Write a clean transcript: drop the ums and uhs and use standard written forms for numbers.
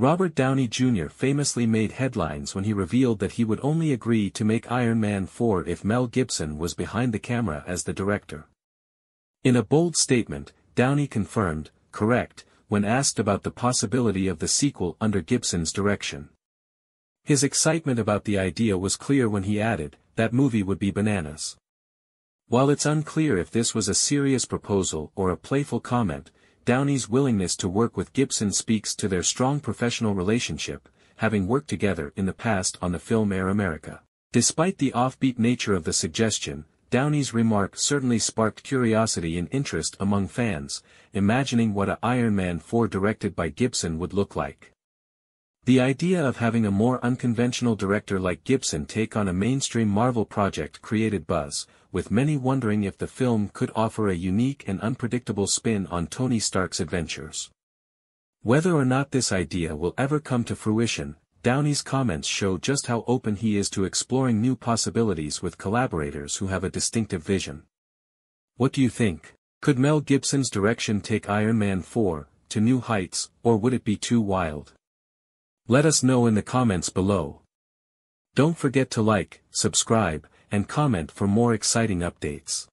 Robert Downey Jr. famously made headlines when he revealed that he would only agree to make Iron Man 4 if Mel Gibson was behind the camera as the director. In a bold statement, Downey confirmed, "correct," when asked about the possibility of the sequel under Gibson's direction. His excitement about the idea was clear when he added, "that movie would be bananas." While it's unclear if this was a serious proposal or a playful comment, Downey's willingness to work with Gibson speaks to their strong professional relationship, having worked together in the past on the film Air America. Despite the offbeat nature of the suggestion, Downey's remark certainly sparked curiosity and interest among fans, imagining what a Iron Man 4 directed by Gibson would look like. The idea of having a more unconventional director like Gibson take on a mainstream Marvel project created buzz, with many wondering if the film could offer a unique and unpredictable spin on Tony Stark's adventures. Whether or not this idea will ever come to fruition, Downey's comments show just how open he is to exploring new possibilities with collaborators who have a distinctive vision. What do you think? Could Mel Gibson's direction take Iron Man 4 to new heights, or would it be too wild? Let us know in the comments below. Don't forget to like, subscribe, and comment for more exciting updates.